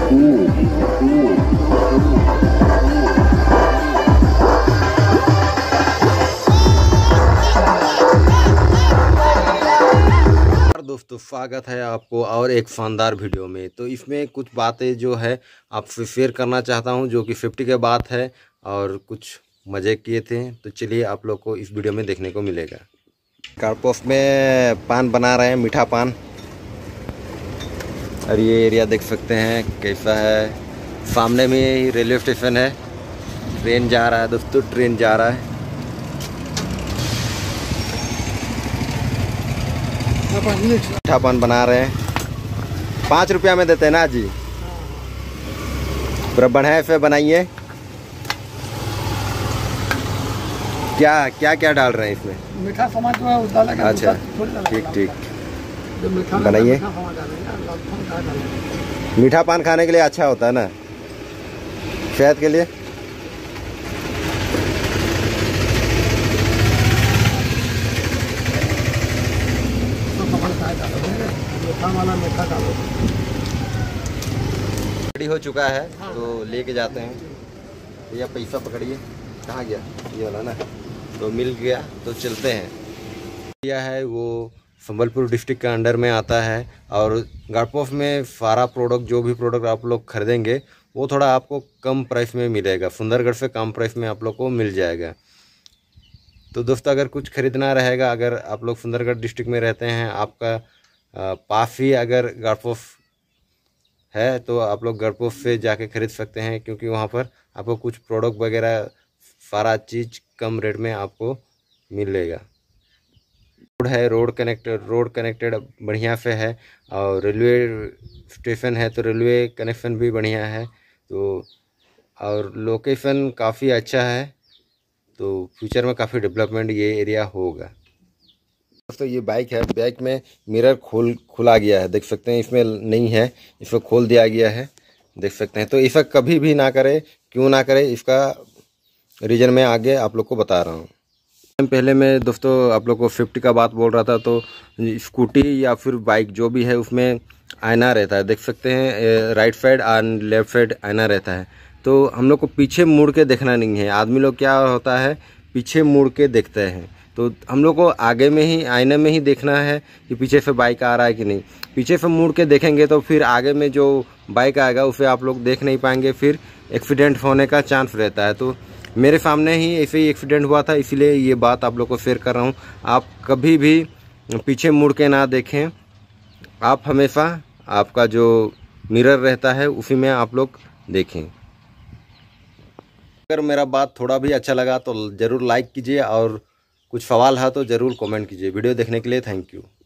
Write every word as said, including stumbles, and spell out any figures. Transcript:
दोस्तों स्वागत है आपको और एक शानदार वीडियो में। तो इसमें कुछ बातें जो है आपसे शेयर करना चाहता हूं, जो कि फिफ्टी के बात है और कुछ मज़े किए थे। तो चलिए आप लोग को इस वीडियो में देखने को मिलेगा। कारपोफ में पान बना रहे हैं, मीठा पान। और ये एरिया देख सकते हैं कैसा है। सामने में ही रेलवे स्टेशन है। ट्रेन जा रहा है दोस्तों, ट्रेन जा रहा है। मीठा पान बना रहे हैं, पाँच रुपया में देते हैं ना जी। पूरा बढ़िया से बनाइए। क्या क्या क्या डाल रहे हैं इसमें? मीठा सामान जो है। अच्छा ठीक ठीक, बनाइए। मीठा पान खाने के लिए अच्छा होता है ना, सेहत के लिए। रेडी हो चुका है तो लेके जाते हैं। भैया पैसा पकड़िए। कहाँ गया ये वाला? ना तो मिल गया, तो चलते हैं। यह है वो संबलपुर डिस्ट्रिक्ट के अंडर में आता है। और गाड़पोफ में सारा प्रोडक्ट, जो भी प्रोडक्ट आप लोग खरीदेंगे वो थोड़ा आपको कम प्राइस में मिलेगा। सुंदरगढ़ से कम प्राइस में आप लोग को मिल जाएगा। तो दोस्तों अगर कुछ ख़रीदना रहेगा, अगर आप लोग सुंदरगढ़ डिस्ट्रिक्ट में रहते हैं, आपका पास ही अगर गाड़पोफ है तो आप लोग गाड़पोफ से जाके ख़रीद सकते हैं, क्योंकि वहाँ पर आपको कुछ प्रोडक्ट वगैरह सारा चीज़ कम रेट में आपको मिलेगा। रोड है, रोड कनेक्टेड रोड कनेक्टेड बढ़िया से है। और रेलवे स्टेशन है तो रेलवे कनेक्शन भी बढ़िया है। तो और लोकेशन काफ़ी अच्छा है, तो फ्यूचर में काफ़ी डेवलपमेंट ये एरिया होगा। दोस्तों ये बाइक है, बाइक में मिरर खोल खुला गया है, देख सकते हैं। इसमें नहीं है, इसको खोल दिया गया है, देख सकते हैं। तो इसका कभी भी ना करें, क्यों ना करें, इसका रीजन में आगे आप लोग को बता रहा हूँ। पहले मैं दोस्तों आप लोग को फिफ्टी का बात बोल रहा था। तो स्कूटी या फिर बाइक जो भी है उसमें आईना रहता है, देख सकते हैं। राइट साइड और लेफ्ट साइड आईना रहता है। तो हम लोग को पीछे मुड़ के देखना नहीं है। आदमी लोग क्या होता है, पीछे मुड़ के देखते हैं। तो हम लोग को आगे में ही, आईने में ही देखना है कि पीछे से बाइक आ रहा है कि नहीं। पीछे से मुड़ के देखेंगे तो फिर आगे में जो बाइक आएगा उसे आप लोग देख नहीं पाएंगे, फिर एक्सीडेंट होने का चांस रहता है। तो मेरे सामने ही ऐसे ही एक्सीडेंट हुआ था, इसलिए ये बात आप लोग को शेयर कर रहा हूँ। आप कभी भी पीछे मुड़ के ना देखें। आप हमेशा आपका जो मिरर रहता है उसी में आप लोग देखें। अगर मेरा बात थोड़ा भी अच्छा लगा तो ज़रूर लाइक कीजिए, और कुछ सवाल है तो ज़रूर कमेंट कीजिए। वीडियो देखने के लिए थैंक यू।